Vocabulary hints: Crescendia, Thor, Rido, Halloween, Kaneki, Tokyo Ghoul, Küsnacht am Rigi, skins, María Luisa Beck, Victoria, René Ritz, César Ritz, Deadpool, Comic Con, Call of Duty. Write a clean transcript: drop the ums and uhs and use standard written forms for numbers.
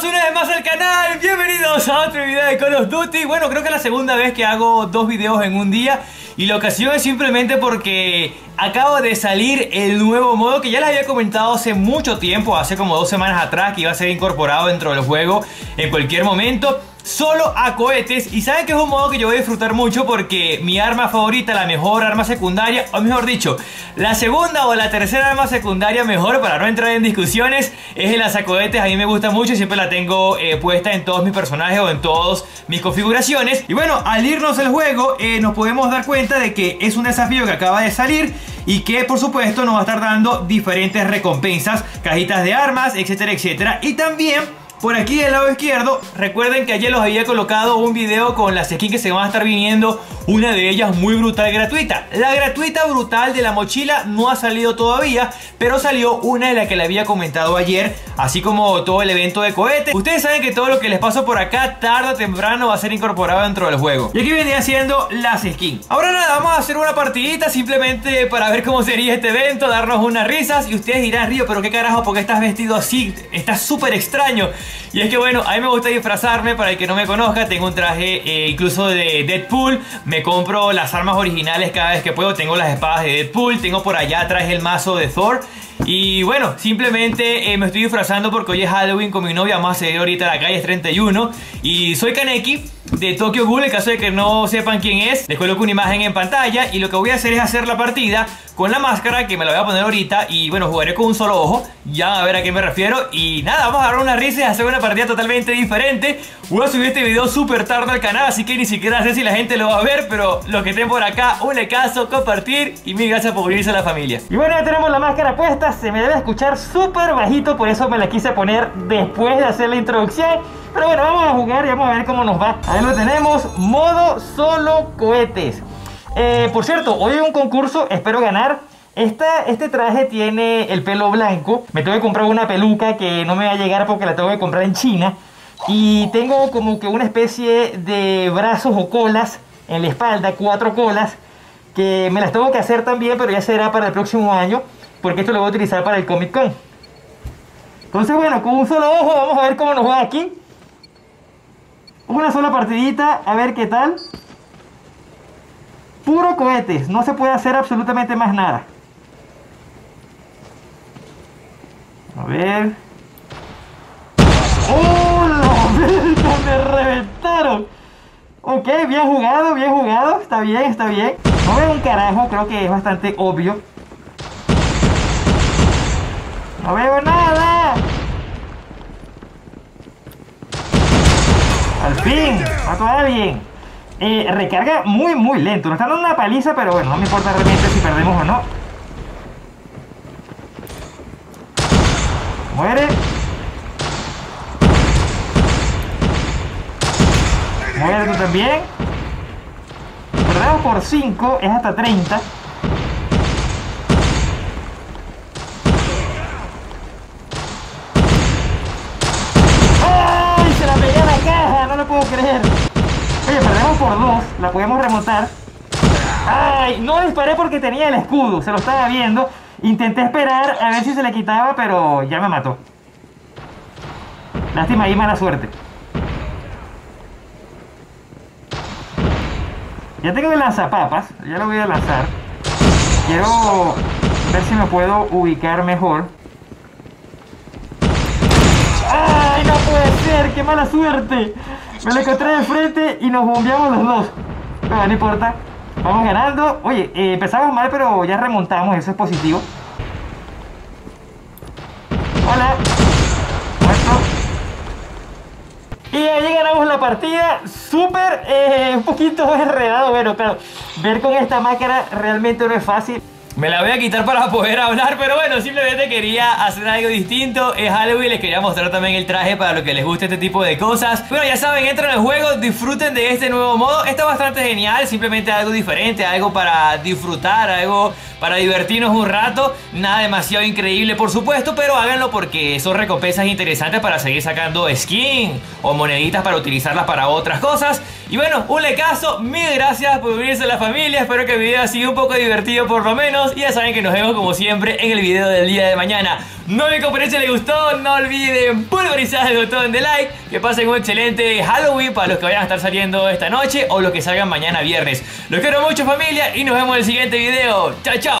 Bienvenidos una vez más al canal, bienvenidos a otro video de Call of Duty. Bueno, creo que es la segunda vez que hago dos videos en un día, y la ocasión es simplemente porque acaba de salir el nuevo modo que ya les había comentado hace mucho tiempo, hace como 2 semanas atrás, que iba a ser incorporado dentro del juego en cualquier momento, solo a cohetes. Y saben que es un modo que yo voy a disfrutar mucho porque mi arma favorita, la mejor arma secundaria, o mejor dicho, la segunda o la tercera arma secundaria mejor, para no entrar en discusiones, es el lanzacohetes. A mí me gusta mucho y siempre la tengo puesta en todos mis personajes o en todas mis configuraciones. Y bueno, al irnos al juego nos podemos dar cuenta de que es un desafío que acaba de salir y que por supuesto nos va a estar dando diferentes recompensas, cajitas de armas, etcétera, etcétera. Y también por aquí del lado izquierdo, recuerden que ayer los había colocado un video con las skins que se van a estar viniendo. Una de ellas muy brutal gratuita. La gratuita brutal de la mochila no ha salido todavía, pero salió una de las que le había comentado ayer, así como todo el evento de cohetes. Ustedes saben que todo lo que les paso por acá, tarde o temprano, va a ser incorporado dentro del juego. Y aquí venía siendo las skins. Ahora nada, vamos a hacer una partidita simplemente para ver cómo sería este evento, darnos unas risas. Y ustedes dirán, Río, pero qué carajo, ¿por qué estás vestido así? Estás súper extraño. Y es que bueno, a mí me gusta disfrazarme. Para el que no me conozca, tengo un traje incluso de Deadpool. Me compro las armas originales cada vez que puedo. Tengo las espadas de Deadpool, tengo por allá traje el mazo de Thor. Y bueno, simplemente me estoy disfrazando porque hoy es Halloween con mi novia. Vamos a salir ahorita a la calle, es 31. Y soy Kaneki de Tokyo Ghoul, en caso de que no sepan quién es. Les coloco una imagen en pantalla y lo que voy a hacer es hacer la partida con la máscara, que me la voy a poner ahorita. Y bueno, jugaré con un solo ojo, ya van a ver a qué me refiero. Y nada, vamos a dar unas risas y hacer una partida totalmente diferente. Voy a subir este video súper tarde al canal, así que ni siquiera sé si la gente lo va a ver, pero los que estén por acá, un caso, compartir y mil gracias por unirse a la familia. Y bueno, ya tenemos la máscara puesta. Se me debe escuchar súper bajito, por eso me la quise poner después de hacer la introducción. Pero bueno, vamos a jugar y vamos a ver cómo nos va. Ahí lo tenemos, modo solo cohetes. Por cierto, hoy hay un concurso, espero ganar. Este traje tiene el pelo blanco. Me tengo que comprar una peluca que no me va a llegar porque la tengo que comprar en China. Y tengo como que una especie de brazos o colas en la espalda, 4 colas, que me las tengo que hacer también, pero ya será para el próximo año, porque esto lo voy a utilizar para el Comic Con. Entonces bueno, con un solo ojo vamos a ver cómo nos va aquí. Una sola partidita, a ver qué tal. Puro cohetes, no se puede hacer absolutamente más nada. A ver. ¡Oh, la verga! ¡Me reventaron! Ok, bien jugado, bien jugado. Está bien, está bien. No veo un carajo, creo que es bastante obvio. ¡No veo nada! ¡Al fin! ¡Mató a alguien! Recarga muy lento. Nos están dando una paliza, pero bueno, no me importa realmente si perdemos o no. Muere. Muere tú también. Perdemos por 5, es hasta 30. ¡Ay! Se la pegué a la caja, no lo puedo creer. Oye, perdemos por 2, la podemos remontar. ¡Ay! No disparé porque tenía el escudo, se lo estaba viendo. Intenté esperar a ver si se le quitaba, pero ya me mató. Lástima y mala suerte. Ya tengo el lanzapapas, ya lo voy a lanzar. Quiero ver si me puedo ubicar mejor. ¡Ay, no puede ser! ¡Qué mala suerte! Me lo encontré de frente y nos bombeamos los dos. Pero no importa, vamos ganando. Oye, empezamos mal, pero ya remontamos, eso es positivo. Hola. Y ahí ganamos la partida, súper, un poquito enredado, bueno, claro, ver con esta máscara realmente no es fácil. Me la voy a quitar para poder hablar, pero bueno, simplemente quería hacer algo distinto. Es Halloween, les quería mostrar también el traje para los que les guste este tipo de cosas. Bueno, ya saben, entren al juego, disfruten de este nuevo modo. Está bastante genial, simplemente algo diferente, algo para disfrutar, algo para divertirnos un rato. Nada demasiado increíble, por supuesto, pero háganlo porque son recompensas interesantes para seguir sacando skin o moneditas para utilizarlas para otras cosas. Y bueno, un lecazo, mil gracias por unirse a la familia. Espero que el video ha sido un poco divertido por lo menos. todos y ya saben que nos vemos como siempre en el video del día de mañana. No me comparece si les gustó, no olviden pulverizar el botón de like. Que pasen un excelente Halloween para los que vayan a estar saliendo esta noche o los que salgan mañana viernes. Los quiero mucho, familia, y nos vemos en el siguiente video. Chao, chao.